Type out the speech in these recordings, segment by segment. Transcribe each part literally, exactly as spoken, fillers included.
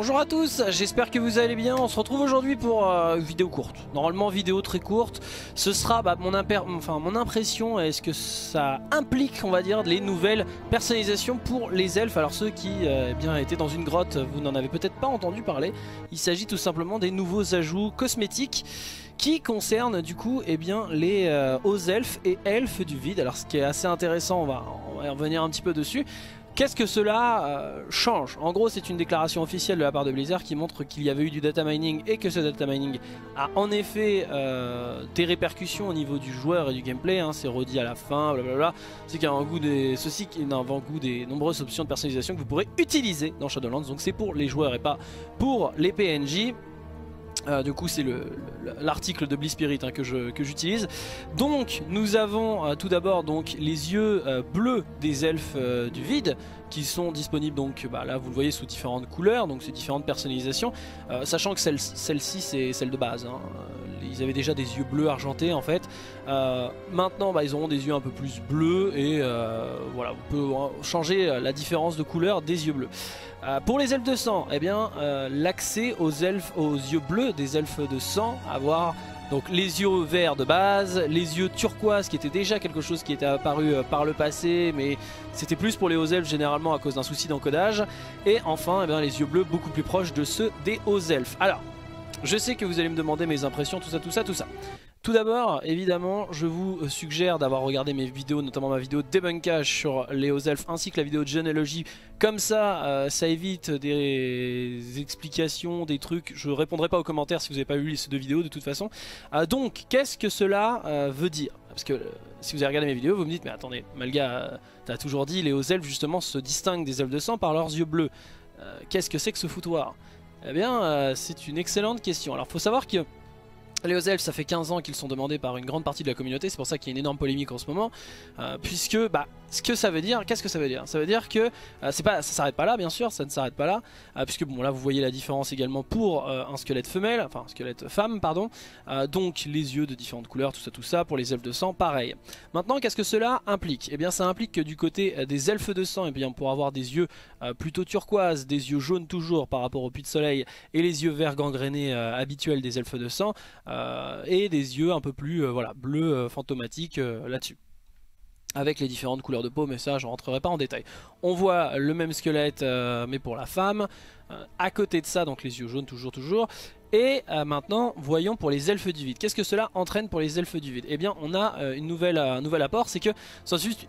Bonjour à tous, j'espère que vous allez bien. On se retrouve aujourd'hui pour euh, une vidéo courte. Normalement vidéo très courte. Ce sera bah, mon, enfin, mon impression et ce que ça implique, on va dire, les nouvelles personnalisations pour les elfes. Alors ceux qui euh, eh bien, étaient dans une grotte, vous n'en avez peut-être pas entendu parler. Il s'agit tout simplement des nouveaux ajouts cosmétiques qui concerne du coup eh bien, les euh, hauts elfes et elfes du vide. Alors ce qui est assez intéressant, on va, on va y revenir un petit peu dessus. Qu'est-ce que cela euh, change? En gros, c'est une déclaration officielle de la part de Blizzard qui montre qu'il y avait eu du data mining et que ce data mining a en effet euh, des répercussions au niveau du joueur et du gameplay. Hein, c'est redit à la fin, blablabla. C'est qu'il y a un goût des... Ceci qui est un avant-goût des nombreuses options de personnalisation que vous pourrez utiliser dans Shadowlands. Donc c'est pour les joueurs et pas pour les P N J. Euh, du coup c'est l'article de Blizzspirit hein, que j'utilise. Que donc nous avons euh, tout d'abord donc les yeux euh, bleus des elfes euh, du vide qui sont disponibles donc bah, là vous le voyez sous différentes couleurs, donc c'est différentes personnalisations, euh, sachant que celle-ci celle c'est celle de base. Hein. Ils avaient déjà des yeux bleus argentés en fait. Euh, maintenant bah, ils auront des yeux un peu plus bleus et euh, voilà, on peut hein, changer la différence de couleur des yeux bleus. Euh, pour les elfes de sang, eh bien euh, l'accès aux elfes aux yeux bleus des elfes de sang, avoir donc les yeux verts de base, les yeux turquoise qui était déjà quelque chose qui était apparu euh, par le passé, mais c'était plus pour les hauts elfes généralement à cause d'un souci d'encodage, et enfin eh bien, les yeux bleus beaucoup plus proches de ceux des hauts elfes. Alors je sais que vous allez me demander mes impressions, tout ça, tout ça, tout ça. Tout d'abord, évidemment, je vous suggère d'avoir regardé mes vidéos, notamment ma vidéo débunkage sur les hauts elfes ainsi que la vidéo de généalogie. Comme ça, euh, ça évite des explications, des trucs. Je ne répondrai pas aux commentaires si vous n'avez pas vu ces deux vidéos de toute façon. Euh, donc, qu'est-ce que cela euh, veut dire? Parce que euh, si vous avez regardé mes vidéos, vous me dites, mais attendez, Malga, euh, t'as toujours dit, les hauts elfes justement se distinguent des elfes de sang par leurs yeux bleus. Euh, qu'est-ce que c'est que ce foutoir? Eh bien, euh, c'est une excellente question. Alors, faut savoir que les hauts elfes, ça fait quinze ans qu'ils sont demandés par une grande partie de la communauté. C'est pour ça qu'il y a une énorme polémique en ce moment, euh, puisque, bah, ce que ça veut dire, qu'est-ce que ça veut dire? Ça veut dire que euh, c'est pas, ça s'arrête pas là, bien sûr, ça ne s'arrête pas là, euh, puisque bon, là, vous voyez la différence également pour euh, un squelette femelle, enfin, un squelette femme, pardon. Euh, donc, les yeux de différentes couleurs, tout ça, tout ça, pour les elfes de sang, pareil. Maintenant, qu'est-ce que cela implique? Eh bien, ça implique que du côté euh, des elfes de sang, eh bien, pour avoir des yeux euh, plutôt turquoise, des yeux jaunes toujours par rapport au puits de soleil, et les yeux verts gangrénés euh, habituels des elfes de sang, euh, et des yeux un peu plus, euh, voilà, bleus, euh, fantomatiques euh, là-dessus. Avec les différentes couleurs de peau, mais ça je rentrerai pas en détail. On voit le même squelette euh, mais pour la femme, euh, à côté de ça donc les yeux jaunes toujours toujours. Et euh, maintenant voyons pour les elfes du vide. Qu'est-ce que cela entraîne pour les elfes du vide? Eh bien on a euh, une nouvelle, euh, un nouvel apport, c'est que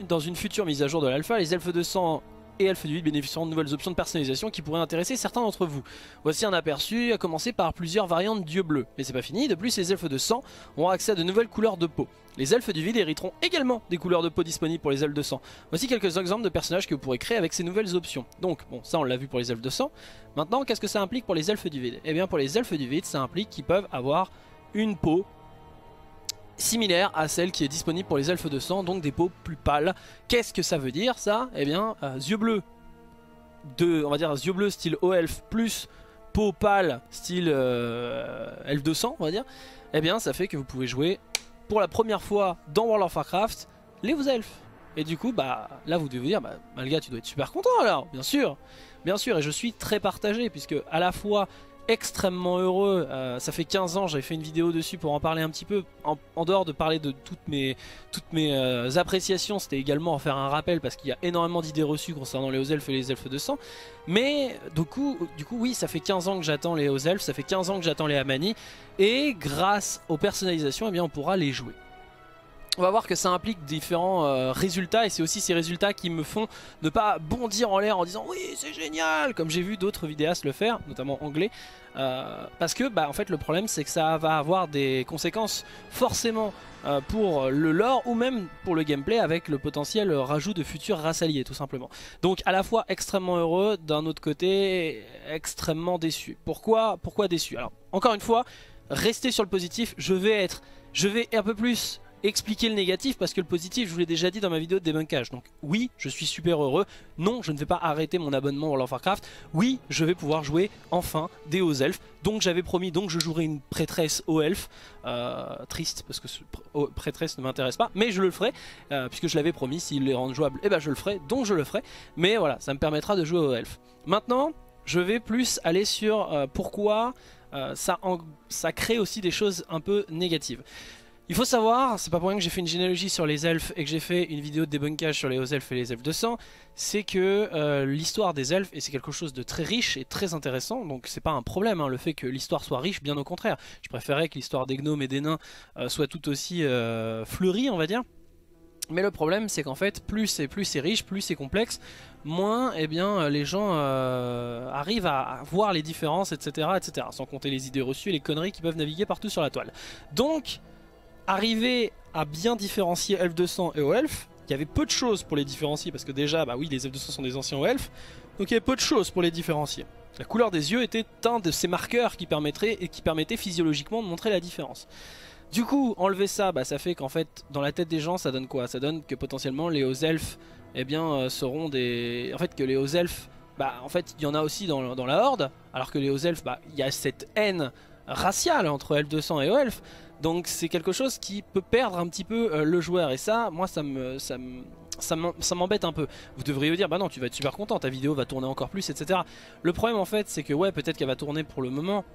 dans une future mise à jour de l'alpha, les elfes de sang et elfes du vide bénéficieront de nouvelles options de personnalisation qui pourraient intéresser certains d'entre vous. Voici un aperçu, à commencer par plusieurs variantes d'yeux bleus. Mais c'est pas fini, de plus les elfes de sang auront accès à de nouvelles couleurs de peau. Les elfes du vide hériteront également des couleurs de peau disponibles pour les elfes de sang. Voici quelques exemples de personnages que vous pourrez créer avec ces nouvelles options. Donc, bon, ça on l'a vu pour les elfes de sang. Maintenant, qu'est-ce que ça implique pour les elfes du vide? Eh bien, pour les elfes du vide, ça implique qu'ils peuvent avoir une peau similaire à celle qui est disponible pour les elfes de sang, donc des peaux plus pâles. Qu'est-ce que ça veut dire ça? Eh bien, euh, yeux bleus, de, on va dire yeux bleus style haut elfe plus peau pâle style euh, elfe de sang, on va dire. Eh bien, ça fait que vous pouvez jouer pour la première fois dans World of Warcraft les hauts elfes. Et du coup, bah là, vous devez vous dire, bah, Malga, tu dois être super content alors, bien sûr, bien sûr. Et je suis très partagé puisque à la fois extrêmement heureux, euh, ça fait quinze ans, j'avais fait une vidéo dessus pour en parler un petit peu, en, en dehors de parler de toutes mes, toutes mes euh, appréciations, c'était également en faire un rappel parce qu'il y a énormément d'idées reçues concernant les hauts elfes et les elfes de sang, mais du coup, du coup oui, ça fait quinze ans que j'attends les hauts elfes, ça fait quinze ans que j'attends les Amani, et grâce aux personnalisations, eh bien, on pourra les jouer. On va voir que ça implique différents euh, résultats, et c'est aussi ces résultats qui me font ne pas bondir en l'air en disant oui c'est génial, comme j'ai vu d'autres vidéastes le faire, notamment anglais, euh, parce que bah en fait le problème c'est que ça va avoir des conséquences forcément euh, pour le lore ou même pour le gameplay avec le potentiel rajout de futurs races alliées tout simplement. Donc à la fois extrêmement heureux, d'un autre côté extrêmement déçu. Pourquoi, pourquoi déçu? Alors encore une fois, restez sur le positif, je vais être, je vais un peu plus expliquer le négatif parce que le positif je vous l'ai déjà dit dans ma vidéo de débunkage. Donc oui je suis super heureux, non je ne vais pas arrêter mon abonnement World of Warcraft, oui je vais pouvoir jouer enfin des hauts elfes, donc j'avais promis, donc je jouerai une prêtresse aux elfes, euh, triste parce que ce pr oh, prêtresse ne m'intéresse pas, mais je le ferai euh, puisque je l'avais promis, s'il les rend jouables et eh ben je le ferai, donc je le ferai, mais voilà ça me permettra de jouer aux elfes. Maintenant je vais plus aller sur euh, pourquoi euh, ça, en, ça crée aussi des choses un peu négatives. Il faut savoir, c'est pas pour rien que j'ai fait une généalogie sur les elfes et que j'ai fait une vidéo de débunkage sur les hauts elfes et les elfes de sang, c'est que euh, l'histoire des elfes, et c'est quelque chose de très riche et très intéressant, donc c'est pas un problème hein, le fait que l'histoire soit riche, bien au contraire. Je préférais que l'histoire des gnomes et des nains euh, soit tout aussi euh, fleurie, on va dire. Mais le problème c'est qu'en fait plus c'est plus c'est riche, plus c'est complexe, moins eh bien, les gens euh, arrivent à, à voir les différences, et cetera, et cetera. Sans compter les idées reçues et les conneries qui peuvent naviguer partout sur la toile. Donc arriver à bien différencier elfes de sang et hauts elfes, il y avait peu de choses pour les différencier parce que déjà bah oui les elfes de sang sont des anciens hauts elfes, donc il y avait peu de choses pour les différencier. La couleur des yeux était un de ces marqueurs qui permettait, et qui permettait physiologiquement de montrer la différence. Du coup, enlever ça, bah, ça fait qu'en fait, dans la tête des gens, ça donne quoi? Ça donne que potentiellement les hauts elfes, eh bien, euh, seront des... En fait, que les hauts elfes, bah, en fait, il y en a aussi dans, dans la Horde, alors que les hauts elfes, bah, il y a cette haine raciale entre elfes de sang et hauts elfes, donc c'est quelque chose qui peut perdre un petit peu euh, le joueur, et ça, moi, ça me... Ça me... ça m'embête un peu. Vous devriez vous dire bah non tu vas être super content, ta vidéo va tourner encore plus, etc. Le problème en fait c'est que ouais peut-être qu'elle va tourner pour le moment,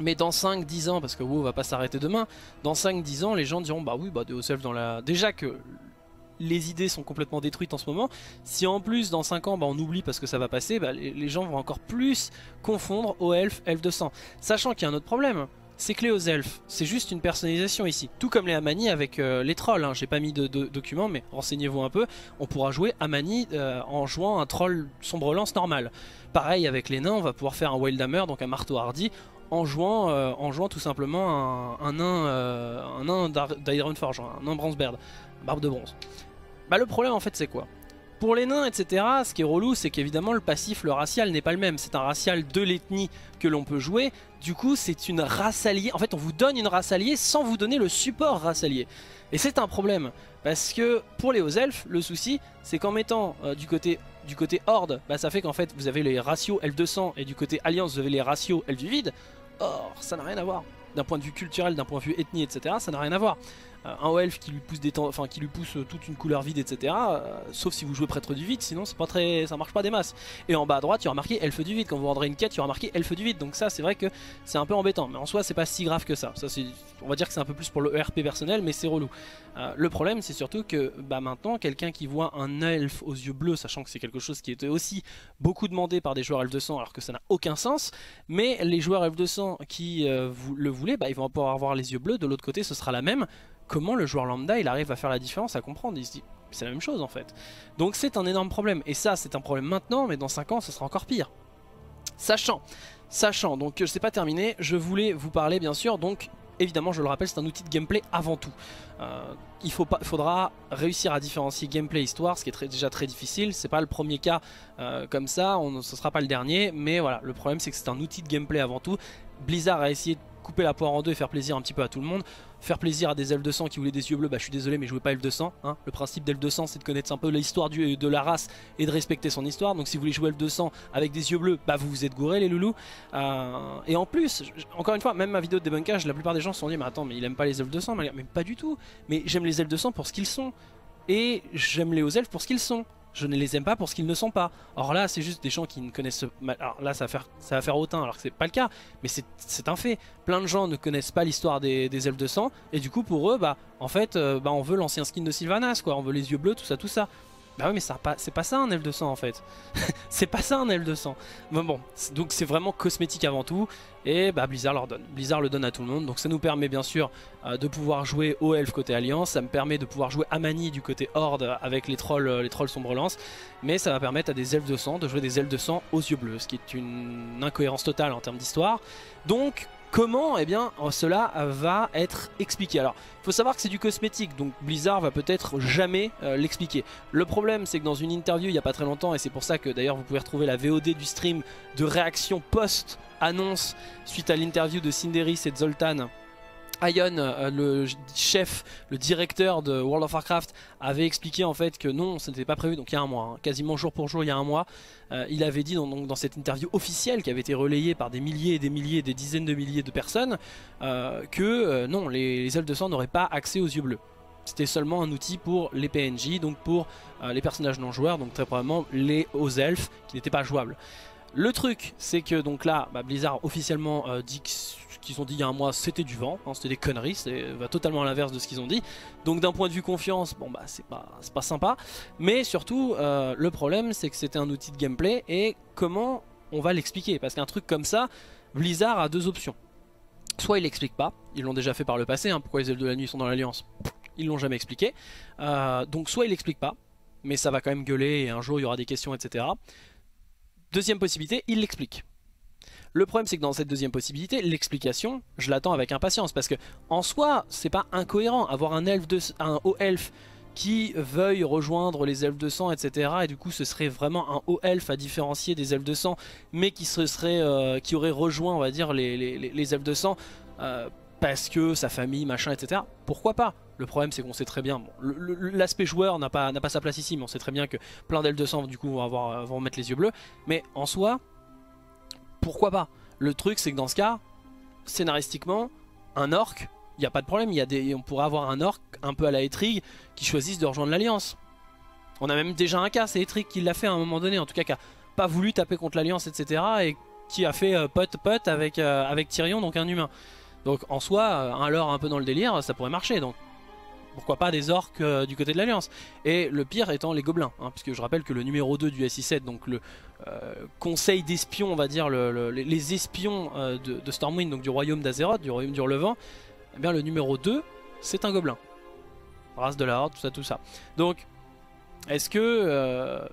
mais dans cinq dix ans, parce que WoW va pas s'arrêter demain, dans cinq dix ans les gens diront bah oui bah des hauts elfes dans la... Déjà que les idées sont complètement détruites en ce moment, si en plus dans cinq ans bah, on oublie parce que ça va passer, bah, les gens vont encore plus confondre hauts elfes, elfes de sang. Sachant qu'il y a un autre problème, c'est que les hauts elfes, c'est juste une personnalisation ici. Tout comme les Amani avec euh, les trolls, hein. J'ai pas mis de, de documents mais renseignez-vous un peu. On pourra jouer Amani euh, en jouant un troll sombre lance normal. Pareil avec les nains, on va pouvoir faire un Wildhammer, donc un marteau hardy, en jouant, euh, en jouant tout simplement un, un nain, euh, un nain d'Ironforge, un nain Bronzebeard, barbe de bronze. Bah le problème en fait c'est quoi? Pour les nains, et cetera, ce qui est relou, c'est qu'évidemment le passif, le racial n'est pas le même. C'est un racial de l'ethnie que l'on peut jouer. Du coup, c'est une race alliée. En fait, on vous donne une race alliée sans vous donner le support race alliée. Et c'est un problème. Parce que pour les hauts elfes, le souci, c'est qu'en mettant euh, du côté du côté horde, bah, ça fait qu'en fait, vous avez les ratios elfes de sang et du côté alliance, vous avez les ratios elfes du vide. Or, ça n'a rien à voir. D'un point de vue culturel, d'un point de vue ethnie, et cetera, ça n'a rien à voir. Un haut elfe qui lui pousse des temps, enfin qui lui pousse toute une couleur vide, etc., euh, sauf si vous jouez prêtre du vide, sinon c'est pas très, ça marche pas des masses. Et en bas à droite il y aura marqué elfe du vide, quand vous rendrez une quête il y aura marqué elfe du vide, donc ça c'est vrai que c'est un peu embêtant, mais en soi c'est pas si grave que ça, ça c'est, on va dire que c'est un peu plus pour le E R P personnel, mais c'est relou. Euh, le problème c'est surtout que bah, maintenant quelqu'un qui voit un elfe aux yeux bleus, sachant que c'est quelque chose qui était aussi beaucoup demandé par des joueurs elfes de sang alors que ça n'a aucun sens, mais les joueurs elfes de sang qui euh, vous, le voulaient, bah, ils vont pouvoir avoir les yeux bleus, de l'autre côté ce sera la même. Comment le joueur lambda il arrive à faire la différence, à comprendre? Il se dit c'est la même chose en fait. Donc c'est un énorme problème, et ça c'est un problème maintenant, mais dans cinq ans ce sera encore pire. Sachant, sachant, donc c'est pas terminé, je voulais vous parler bien sûr, donc évidemment je le rappelle c'est un outil de gameplay avant tout. Euh, il faut pas, faudra réussir à différencier gameplay et histoire, ce qui est très, déjà très difficile, c'est pas le premier cas euh, comme ça, on, ce sera pas le dernier, mais voilà, le problème c'est que c'est un outil de gameplay avant tout. Blizzard a essayé de couper la poire en deux et faire plaisir un petit peu à tout le monde. Faire plaisir à des elfes de sang qui voulaient des yeux bleus, bah je suis désolé mais je jouais pas elfes de sang. Hein. Le principe d'elfes de sang c'est de connaître un peu l'histoire de la race et de respecter son histoire. Donc si vous voulez jouer elfes de sang avec des yeux bleus, bah vous vous êtes gourés les loulous. Euh, et en plus, encore une fois, même ma vidéo de débunkage, la plupart des gens se sont dit mais attends mais il aime pas les elfes de sang, mais pas du tout. Mais j'aime les elfes de sang pour ce qu'ils sont. Et j'aime les hauts elfes pour ce qu'ils sont. Je ne les aime pas pour ce qu'ils ne sont pas. Or là, c'est juste des gens qui ne connaissent... Alors là, ça va faire, ça va faire hautain, alors que c'est pas le cas. Mais c'est un fait. Plein de gens ne connaissent pas l'histoire des, des elfes de sang. Et du coup, pour eux, bah, en fait, euh, bah, on veut l'ancien skin de Sylvanas, quoi. On veut les yeux bleus, tout ça, tout ça. Bah oui, mais c'est pas ça un elfe de sang, en fait. C'est pas ça un elfe de sang. Bon, bon. Donc c'est vraiment cosmétique avant tout. Et bah Blizzard leur donne. Blizzard le donne à tout le monde. Donc ça nous permet bien sûr euh, de pouvoir jouer aux elfes côté Alliance. Ça me permet de pouvoir jouer Amani du côté Horde avec les trolls, euh, les trolls sombre lance. Mais ça va permettre à des elfes de sang de jouer des elfes de sang aux yeux bleus. Ce qui est une incohérence totale en termes d'histoire. Donc... Comment? Eh bien, cela va être expliqué. Alors, il faut savoir que c'est du cosmétique, donc Blizzard va peut-être jamais euh, l'expliquer. Le problème, c'est que dans une interview il n'y a pas très longtemps, et c'est pour ça que d'ailleurs vous pouvez retrouver la V O D du stream de réaction post-annonce suite à l'interview de Cinderis et de Zoltan. Ion, euh, le chef, le directeur de World of Warcraft, avait expliqué en fait que non, ce n'était pas prévu, donc il y a un mois, hein, quasiment jour pour jour il y a un mois, euh, il avait dit dans, donc, dans cette interview officielle qui avait été relayée par des milliers et des milliers, des dizaines de milliers de personnes, euh, que euh, non, les, les elfes de sang n'auraient pas accès aux yeux bleus. C'était seulement un outil pour les P N J, donc pour euh, les personnages non joueurs, donc très probablement les hauts elfes qui n'étaient pas jouables. Le truc, c'est que donc là, bah, Blizzard officiellement euh, dit qu'ils ont dit il y a un mois, c'était du vent, hein, c'était des conneries, c'est bah, totalement à l'inverse de ce qu'ils ont dit. Donc d'un point de vue confiance, bon bah c'est pas, c'est pas sympa. Mais surtout, euh, le problème, c'est que c'était un outil de gameplay et comment on va l'expliquer? Parce qu'un truc comme ça, Blizzard a deux options. Soit ils l'expliquent pas, ils l'ont déjà fait par le passé, hein, pourquoi les elfes de la nuit sont dans l'Alliance, ils l'ont jamais expliqué. Euh, donc soit ils l'expliquent pas, mais ça va quand même gueuler et un jour il y aura des questions, et cetera. Deuxième possibilité, ils l'expliquent. Le problème c'est que dans cette deuxième possibilité, l'explication, je l'attends avec impatience. Parce que en soi, c'est pas incohérent. Avoir un, elfe de, un haut elfe qui veuille rejoindre les elfes de sang, et cetera. Et du coup ce serait vraiment un haut elfe à différencier des elfes de sang, mais qui, se serait, euh, qui aurait rejoint, on va dire, les, les, les elfes de sang euh, parce que sa famille, machin, et cetera. Pourquoi pas? Le problème c'est qu'on sait très bien, bon, l'aspect joueur n'a pas, n'a pas sa place ici, mais on sait très bien que plein d'elfes de sang du coup vont, avoir, vont mettre les yeux bleus. Mais en soi, pourquoi pas? Le truc c'est que dans ce cas, scénaristiquement, un orc, il n'y a pas de problème, y a des... on pourrait avoir un orc un peu à la Etrigue qui choisisse de rejoindre l'Alliance. On a même déjà un cas, c'est Etrigue qui l'a fait à un moment donné, en tout cas qui n'a pas voulu taper contre l'Alliance, et cetera. Et qui a fait euh, pote pote avec, euh, avec Tyrion, donc un humain. Donc en soi, un lore un peu dans le délire, ça pourrait marcher. Donc pourquoi pas des orques euh, du côté de l'Alliance? Et le pire étant les gobelins, hein, puisque je rappelle que le numéro deux du S I sept, donc le euh, conseil d'espions, on va dire, le, le, les espions euh, de, de Stormwind, donc du royaume d'Azeroth, du royaume du Relevant, eh bien, le numéro deux, c'est un gobelin. Race de la Horde, tout ça, tout ça. Donc, est-ce que... Euh...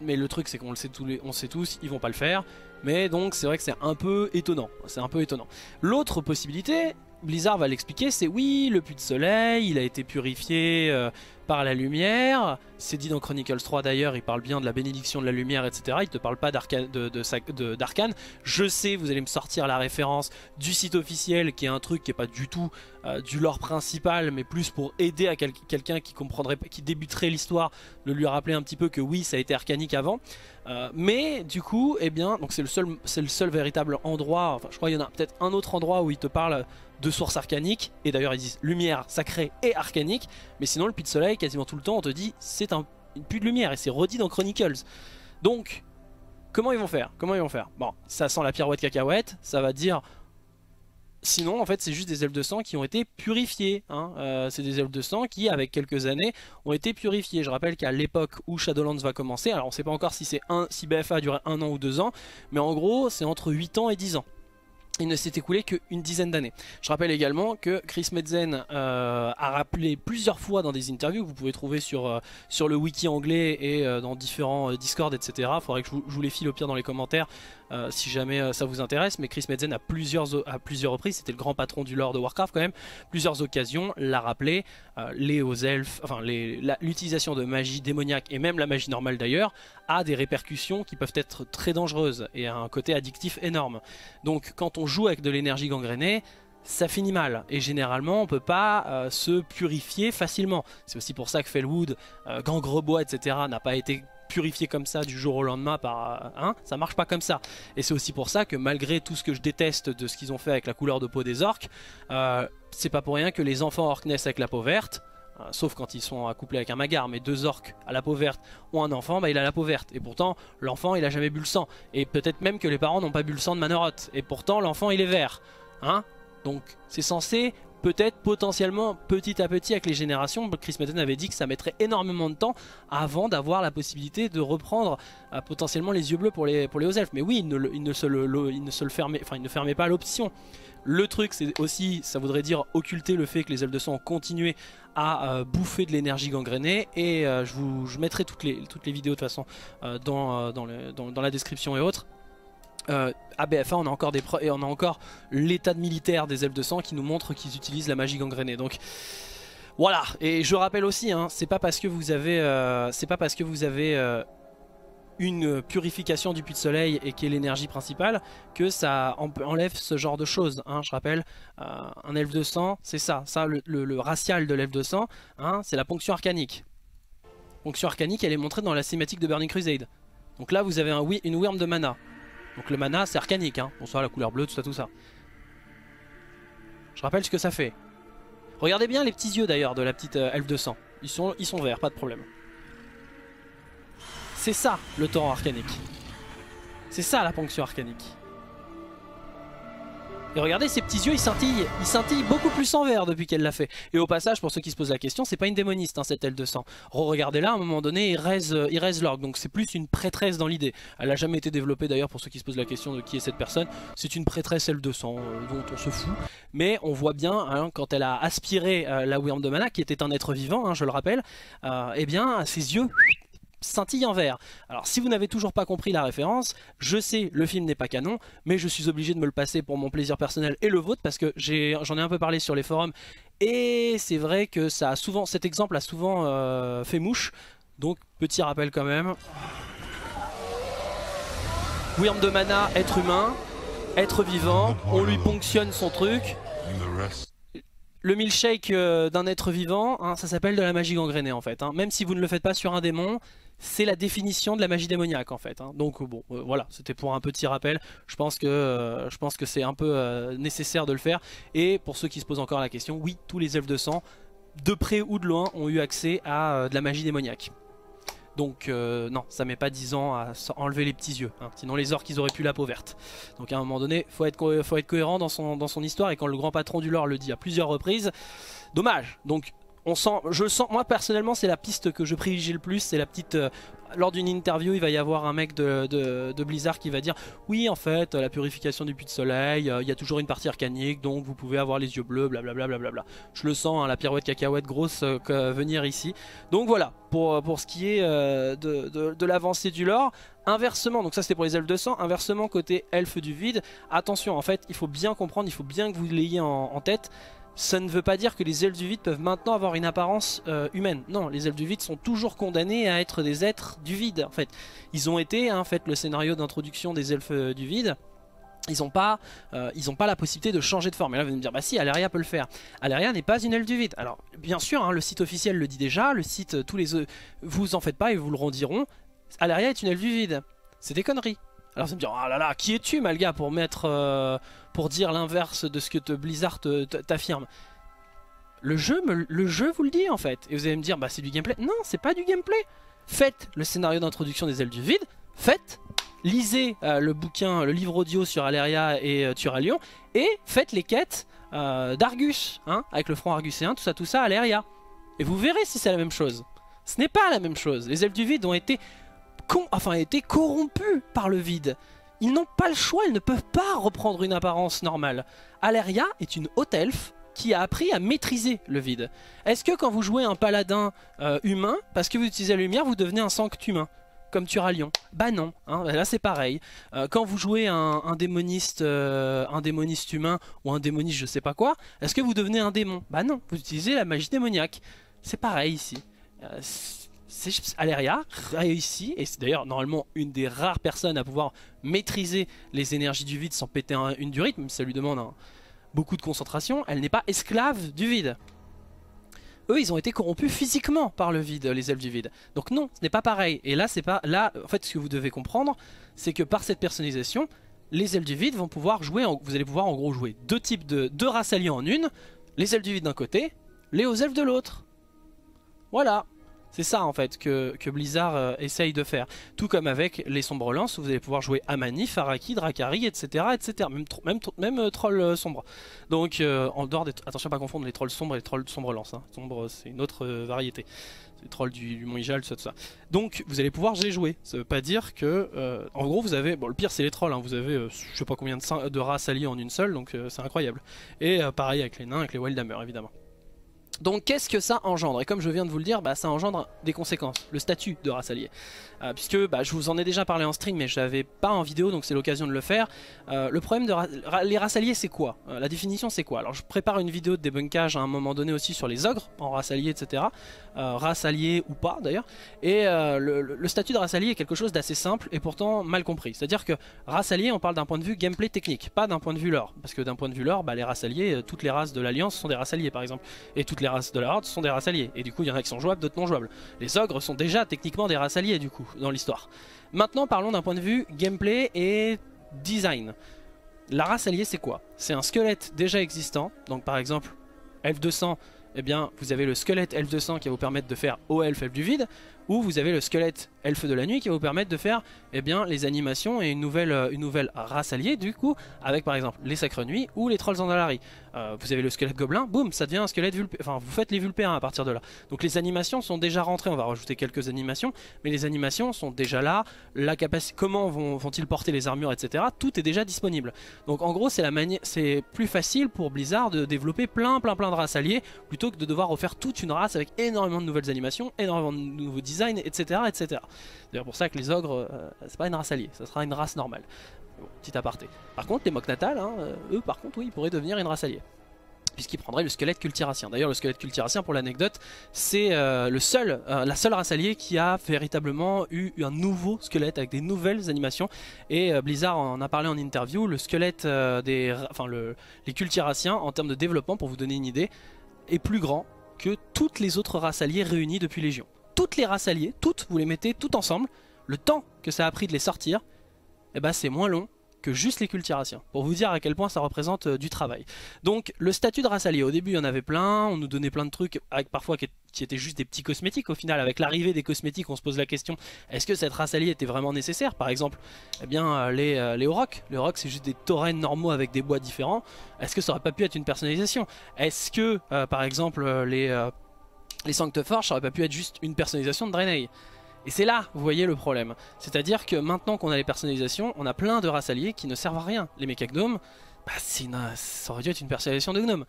Mais le truc, c'est qu'on le sait tous, les... on sait tous, ils vont pas le faire. Mais donc, c'est vrai que c'est un peu étonnant. C'est un peu étonnant. L'autre possibilité, Blizzard va l'expliquer, c'est oui, le puits de soleil, il a été purifié euh, par la lumière. C'est dit dans Chronicles trois d'ailleurs, il parle bien de la bénédiction de la lumière, et cetera. Il te parle pas d'arcane. De, de, de, Je sais, vous allez me sortir la référence du site officiel, qui est un truc qui est pas du tout euh, du lore principal, mais plus pour aider à quel, quelqu'un qui comprendrait, qui débuterait l'histoire, de lui rappeler un petit peu que oui, ça a été arcanique avant. Euh, mais du coup, eh bien, donc c'est le seul, c'est le seul véritable endroit. Enfin, je crois qu'il y en a peut-être un autre endroit où il te parle de sources arcaniques, et d'ailleurs ils disent lumière sacrée et arcanique, mais sinon le puits de soleil quasiment tout le temps on te dit c'est un puits de lumière et c'est redit dans Chronicles. Donc comment ils vont faire? Comment ils vont faire? Bon, ça sent la pirouette cacahuète, ça va dire sinon en fait c'est juste des elfes de sang qui ont été purifiés, hein. euh, c'est des elfes de sang qui avec quelques années ont été purifiés. Je rappelle qu'à l'époque où Shadowlands va commencer, alors on sait pas encore si, c'est un, si B F A a duré un an ou deux ans, mais en gros c'est entre huit ans et dix ans. Il ne s'est écoulé qu'une dizaine d'années. Je rappelle également que Chris Metzen euh, a rappelé plusieurs fois dans des interviews que vous pouvez trouver sur, euh, sur le wiki anglais et euh, dans différents euh, Discord, et cetera. Il faudrait que je vous, je vous les file au pire dans les commentaires euh, si jamais euh, ça vous intéresse. Mais Chris Metzen a plusieurs, à plusieurs reprises, c'était le grand patron du lore de Warcraft quand même, plusieurs occasions l'a rappelé, euh, les hauts elfes, enfin l'utilisation de magie démoniaque et même la magie normale d'ailleurs, a des répercussions qui peuvent être très dangereuses et a un côté addictif énorme. Donc quand on joue avec de l'énergie gangrénée, ça finit mal et généralement on peut pas euh, se purifier facilement. C'est aussi pour ça que Felwood, euh, Gangrebois, et cetera n'a pas été purifié comme ça du jour au lendemain par un, hein, ça marche pas comme ça. Et c'est aussi pour ça que malgré tout ce que je déteste de ce qu'ils ont fait avec la couleur de peau des orques, euh, c'est pas pour rien que les enfants orques naissent avec la peau verte. Sauf quand ils sont accouplés avec un magar, mais deux orques à la peau verte ont un enfant, bah il a la peau verte. Et pourtant, l'enfant il a jamais bu le sang. Et peut-être même que les parents n'ont pas bu le sang de Manorot. Et pourtant, l'enfant il est vert. Hein? Donc c'est censé, peut-être potentiellement, petit à petit avec les générations. Chris Metzen avait dit que ça mettrait énormément de temps avant d'avoir la possibilité de reprendre euh, potentiellement les yeux bleus pour les, pour les hauts elfes. Mais oui, il ne, il ne se le, le, il ne se le fermait, enfin, il ne fermait pas l'option. Le truc, c'est aussi, ça voudrait dire occulter le fait que les elfes de sang ont continué à euh, bouffer de l'énergie gangrénée. Et euh, je, vous, je mettrai toutes les, toutes les vidéos de toute façon euh, dans, euh, dans, le, dans, dans la description et autres. Euh, à B F A, on a encore des preuves et on a encore l'état de militaire des elfes de sang qui nous montre qu'ils utilisent la magie gangrénée. Donc voilà. Et je rappelle aussi, hein, c'est pas parce que vous avez, euh, c'est pas parce que vous avez euh, une purification du puits de soleil et qui est l'énergie principale que ça enlève ce genre de choses, hein. Je rappelle euh, un elfe de sang c'est ça, ça le, le, le racial de l'elfe de sang, hein, c'est la ponction arcanique. Ponction arcanique, elle est montrée dans la cinématique de Burning Crusade. Donc là vous avez un, une wyrm de mana, donc le mana c'est arcanique, hein. On soit la couleur bleue, tout ça tout ça. Je rappelle ce que ça fait. Regardez bien les petits yeux d'ailleurs de la petite euh, elfe de sang, ils sont, ils sont verts, pas de problème. C'est ça le torrent arcanique. C'est ça la ponction arcanique. Et regardez, ses petits yeux, ils scintillent. Ils scintillent beaucoup plus en vert depuis qu'elle l'a fait. Et au passage, pour ceux qui se posent la question, c'est pas une démoniste, hein, cette L deux cents. Regardez-la, à un moment donné, il raise l'orgue. Donc c'est plus une prêtresse dans l'idée. Elle n'a jamais été développée d'ailleurs, pour ceux qui se posent la question de qui est cette personne. C'est une prêtresse L deux cents, euh, dont on se fout. Mais on voit bien, hein, quand elle a aspiré euh, la Wyrm de Mana, qui était un être vivant, hein, je le rappelle, euh, eh bien, ses yeux... scintille en vert. Alors si vous n'avez toujours pas compris la référence, je sais, le film n'est pas canon, mais je suis obligé de me le passer pour mon plaisir personnel et le vôtre, parce que j'en ai, ai un peu parlé sur les forums, et c'est vrai que ça a souvent, cet exemple a souvent euh, fait mouche, donc petit rappel quand même. Wyrm de Mana, être humain, être vivant, on lui ponctionne son truc. Le milkshake d'un être vivant, hein, ça s'appelle de la magie gangrénée en fait, hein. Même si vous ne le faites pas sur un démon, c'est la définition de la magie démoniaque en fait, hein. Donc bon, euh, voilà, c'était pour un petit rappel, je pense que, euh, je pense que c'est un peu euh, nécessaire de le faire. Et pour ceux qui se posent encore la question, oui, tous les elfes de sang, de près ou de loin, ont eu accès à euh, de la magie démoniaque. Donc euh, non, ça met pas dix ans à enlever les petits yeux, hein. Sinon les orques ils auraient pu la peau verte. Donc à un moment donné, faut être, co faut être cohérent dans son, dans son histoire, et quand le grand patron du lore le dit à plusieurs reprises, dommage. Donc on sent, je sens, moi personnellement c'est la piste que je privilégie le plus, c'est la petite... Euh, lors d'une interview il va y avoir un mec de, de, de Blizzard qui va dire oui en fait la purification du puits de soleil, euh, il y a toujours une partie arcanique donc vous pouvez avoir les yeux bleus, blablabla. Bla bla bla. Je le sens, hein, la pirouette cacahuète grosse euh, venir ici. Donc voilà pour, pour ce qui est euh, de, de, de l'avancée du lore. Inversement, donc ça c'était pour les elfes de sang, inversement côté elfes du vide, attention en fait il faut bien comprendre, il faut bien que vous l'ayez en, en tête. Ça ne veut pas dire que les elfes du vide peuvent maintenant avoir une apparence euh, humaine. Non, les elfes du vide sont toujours condamnés à être des êtres du vide. En fait, ils ont été, hein, en fait, le scénario d'introduction des elfes euh, du vide. Ils n'ont pas, euh, pas la possibilité de changer de forme. Et là, vous allez me dire, bah si, Alleria peut le faire. Alleria n'est pas une elfe du vide. Alors, bien sûr, hein, le site officiel le dit déjà. Le site, tous les, euh, vous en faites pas et vous le rendiront. Alleria est une elfe du vide. C'est des conneries. Alors ça me dit, oh là là, qui es-tu Malga pour mettre, euh, pour dire l'inverse de ce que te Blizzard t'affirme. Le jeu, me, le jeu vous le dit en fait. Et vous allez me dire, bah c'est du gameplay. Non, c'est pas du gameplay. Faites le scénario d'introduction des ailes du vide. Faites, lisez euh, le bouquin, le livre audio sur Alleria et euh, Turalyon. Et faites les quêtes euh, d'Argus, hein, avec le front argusien, tout ça, tout ça, Alleria. Et vous verrez si c'est la même chose. Ce n'est pas la même chose. Les ailes du vide ont été... Con, enfin, étaient corrompus par le vide. Ils n'ont pas le choix, ils ne peuvent pas reprendre une apparence normale. Alleria est une haute elfe qui a appris à maîtriser le vide. Est-ce que quand vous jouez un paladin euh, humain, parce que vous utilisez la lumière, vous devenez un sanctum humain, comme Turalyon? Bah non, hein, là c'est pareil. Euh, quand vous jouez un, un, démoniste, euh, un démoniste humain ou un démoniste je sais pas quoi, est-ce que vous devenez un démon? Bah non, vous utilisez la magie démoniaque. C'est pareil ici. Euh, Alleria réussit, et c'est d'ailleurs normalement une des rares personnes à pouvoir maîtriser les énergies du vide sans péter un, une du rythme, même si ça lui demande un, beaucoup de concentration, elle n'est pas esclave du vide. Eux ils ont été corrompus physiquement par le vide, les elfes du vide. Donc non, ce n'est pas pareil. Et là c'est pas, là en fait ce que vous devez comprendre, c'est que par cette personnalisation, les elfes du vide vont pouvoir jouer, en, vous allez pouvoir en gros jouer deux types de deux races alliées en une, les elfes du vide d'un côté, les hauts elfes de l'autre. Voilà. C'est ça en fait que, que Blizzard euh, essaye de faire. Tout comme avec les sombres lances où vous allez pouvoir jouer Amani, Faraki, Drakari, et cetera et cetera. Même, tro même, tro même euh, troll euh, sombre. Donc euh, en dehors des... Attention à pas confondre les trolls sombres et les trolls sombres lances. Hein. Sombre c'est une autre euh, variété. Les trolls du, du Mont Ijal, tout ça, tout ça. Donc vous allez pouvoir les jouer. Ça veut pas dire que... Euh, en gros vous avez... Bon le pire c'est les trolls. Hein. Vous avez euh, je sais pas combien de, de races alliées en une seule. Donc euh, c'est incroyable. Et euh, pareil avec les nains, avec les Wildhammer évidemment. Donc qu'est-ce que ça engendre? Et comme je viens de vous le dire, bah, ça engendre des conséquences, le statut de race alliée. Euh, puisque bah, je vous en ai déjà parlé en stream, mais je n'avais pas en vidéo, donc c'est l'occasion de le faire. Euh, le problème de ra ra les races alliées, c'est quoi? euh, La définition, c'est quoi? Alors je prépare une vidéo de débunkage à un moment donné aussi sur les ogres, en race alliée, et cetera. Euh, race alliée ou pas d'ailleurs. Et euh, le, le statut de race alliée est quelque chose d'assez simple et pourtant mal compris. C'est-à-dire que race alliée, on parle d'un point de vue gameplay technique, pas d'un point de vue lore. Parce que d'un point de vue lore, bah, les races alliées, toutes les races de l'Alliance sont des races alliées par exemple. Et toutes les Les races de la Horde sont des races alliées, et du coup il y en a qui sont jouables, d'autres non jouables. Les ogres sont déjà techniquement des races alliées du coup, dans l'histoire. Maintenant parlons d'un point de vue gameplay et design. La race alliée c'est quoi? C'est un squelette déjà existant, donc par exemple elfe de sang, eh bien vous avez le squelette elfe de sang qui va vous permettre de faire O elfe elfe du vide, ou vous avez le squelette elfes de la nuit qui va vous permettre de faire eh bien, les animations et une nouvelle, une nouvelle race alliée du coup, avec par exemple les Sacres Nuits ou les Trolls Andalari. Euh, vous avez le squelette gobelin, boum, ça devient un squelette vulpé, enfin vous faites les vulpéens à partir de là. Donc les animations sont déjà rentrées, on va rajouter quelques animations, mais les animations sont déjà là, la capacité, comment vont, vont-ils porter les armures, et cetera. Tout est déjà disponible. Donc en gros c'est la manière, c'est plus facile pour Blizzard de développer plein plein plein de races alliées plutôt que de devoir refaire toute une race avec énormément de nouvelles animations, énormément de nouveaux designs, et cetera, et cetera. C'est d'ailleurs pour ça que les ogres, euh, c'est pas une race alliée, ça sera une race normale. Bon, petit aparté. Par contre, les Mok'Natal, hein, eux, par contre, oui, ils pourraient devenir une race alliée, puisqu'ils prendraient le squelette cultirassien. D'ailleurs, le squelette cultirassien, pour l'anecdote, c'est euh, le seul, euh, la seule race alliée qui a véritablement eu un nouveau squelette avec des nouvelles animations. Et euh, Blizzard en a parlé en interview. Le squelette euh, des, enfin, le, les cultirassiens, en termes de développement, pour vous donner une idée, est plus grand que toutes les autres races alliées réunies depuis Légion. Toutes les races alliées, toutes, vous les mettez toutes ensemble. Le temps que ça a pris de les sortir, eh ben, c'est moins long que juste les cultirassiens, pour vous dire à quel point ça représente euh, du travail. Donc le statut de race alliée, au début il y en avait plein, on nous donnait plein de trucs avec parfois qui, qui étaient juste des petits cosmétiques. Au final, avec l'arrivée des cosmétiques, on se pose la question, est-ce que cette race alliée était vraiment nécessaire? Par exemple, eh bien euh, les, euh, les Aurochs, les Aurochs c'est juste des taurens normaux avec des bois différents, est-ce que ça aurait pas pu être une personnalisation? Est-ce que euh, par exemple euh, les, euh, les Sancteforges, ça aurait pas pu être juste une personnalisation de Draenei? Et c'est là, vous voyez le problème. C'est-à-dire que maintenant qu'on a les personnalisations, on a plein de races alliées qui ne servent à rien. Les mécagnomes, bah, une... ça aurait dû être une personnalisation de gnome.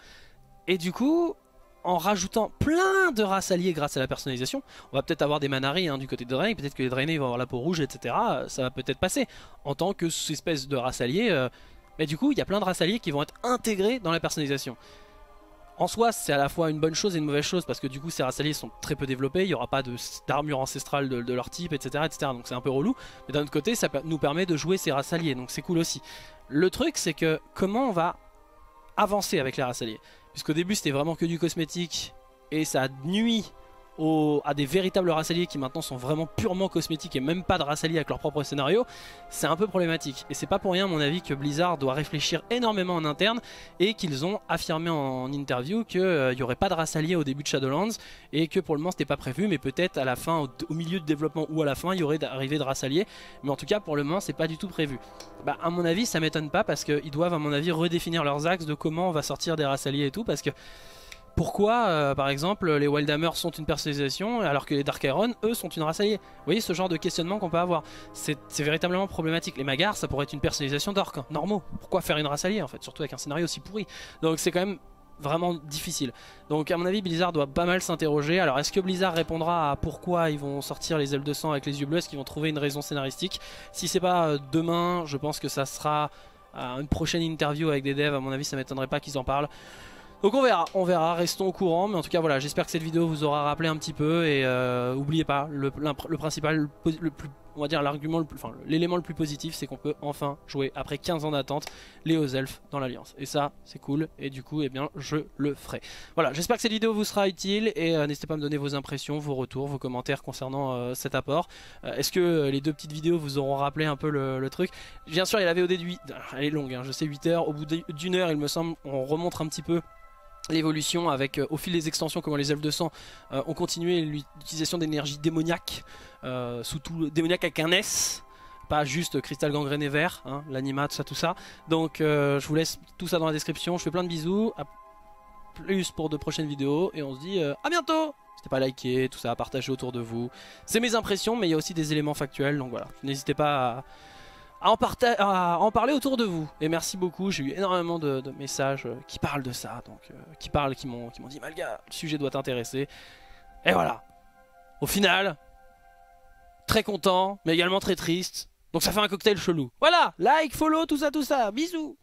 Et du coup, en rajoutant plein de races alliées grâce à la personnalisation, on va peut-être avoir des Manari hein, du côté de Draenei, peut-être que les Draenei vont avoir la peau rouge, et cetera. Ça va peut-être passer en tant que cette espèce de race alliée. Euh... Mais du coup, il y a plein de races alliées qui vont être intégrées dans la personnalisation. En soi, c'est à la fois une bonne chose et une mauvaise chose, parce que du coup, ces races alliées sont très peu développées, il n'y aura pas d'armure ancestrale de, de leur type, et cetera, et cetera. Donc c'est un peu relou, mais d'un autre côté, ça nous permet de jouer ces races alliées, donc c'est cool aussi. Le truc, c'est que comment on va avancer avec les races alliées? Puisqu'au début, c'était vraiment que du cosmétique, et ça nuit Au, à des véritables races alliées qui maintenant sont vraiment purement cosmétiques et même pas de races alliées avec leur propre scénario, c'est un peu problématique. Et c'est pas pour rien à mon avis que Blizzard doit réfléchir énormément en interne et qu'ils ont affirmé en interview qu'il n'y euh, aurait pas de races alliées au début de Shadowlands et que pour le moment c'était pas prévu, mais peut-être à la fin, au, au milieu de développement ou à la fin, il y aurait d'arrivée de races alliées, mais en tout cas pour le moment c'est pas du tout prévu. Bah à mon avis ça m'étonne pas, parce qu'ils doivent à mon avis redéfinir leurs axes de comment on va sortir des races alliées et tout, parce que pourquoi, euh, par exemple, les Wildhammers sont une personnalisation alors que les Dark Iron, eux, sont une race alliée? Vous voyez ce genre de questionnement qu'on peut avoir. C'est véritablement problématique. Les Magars, ça pourrait être une personnalisation d'orques, hein, normaux. Pourquoi faire une race alliée, en fait, surtout avec un scénario aussi pourri? Donc c'est quand même vraiment difficile. Donc à mon avis, Blizzard doit pas mal s'interroger. Alors est-ce que Blizzard répondra à pourquoi ils vont sortir les ailes de sang avec les yeux bleus? Est-ce qu'ils vont trouver une raison scénaristique? Si c'est pas euh, demain, je pense que ça sera euh, une prochaine interview avec des devs. À mon avis, ça m'étonnerait pas qu'ils en parlent. Donc on verra, on verra, restons au courant, mais en tout cas voilà, j'espère que cette vidéo vous aura rappelé un petit peu, et euh, oubliez pas, le, le principal, le, le plus, on va dire l'argument, enfin l'élément le plus positif, c'est qu'on peut enfin jouer après quinze ans d'attente les hauts elfes dans l'Alliance, et ça c'est cool, et du coup eh bien je le ferai. Voilà, j'espère que cette vidéo vous sera utile, et euh, n'hésitez pas à me donner vos impressions, vos retours, vos commentaires concernant euh, cet apport. Euh, Est-ce que euh, les deux petites vidéos vous auront rappelé un peu le, le truc? Bien sûr il y a la V O D du huit, elle est longue, hein, je sais huit heures, au bout d'une heure il me semble on remonte un petit peu l'évolution avec, euh, au fil des extensions, comment les elfes de sang euh, ont continué l'utilisation d'énergie démoniaque, euh, sous tout, démoniaque avec un S, pas juste cristal gangréné vert, hein, l'anima, tout ça, tout ça. Donc euh, je vous laisse tout ça dans la description, je fais plein de bisous, à plus pour de prochaines vidéos, et on se dit euh, à bientôt. N'hésitez pas à liker, tout ça, à partager autour de vous. C'est mes impressions, mais il y a aussi des éléments factuels, donc voilà, n'hésitez pas à... À en, à en parler autour de vous. Et merci beaucoup, j'ai eu énormément de, de messages qui parlent de ça, donc euh, qui parlent, qui m'ont dit « Malga, le sujet doit t'intéresser ». Et voilà. Au final, très content, mais également très triste. Donc ça fait un cocktail chelou. Voilà, like, follow, tout ça, tout ça. Bisous.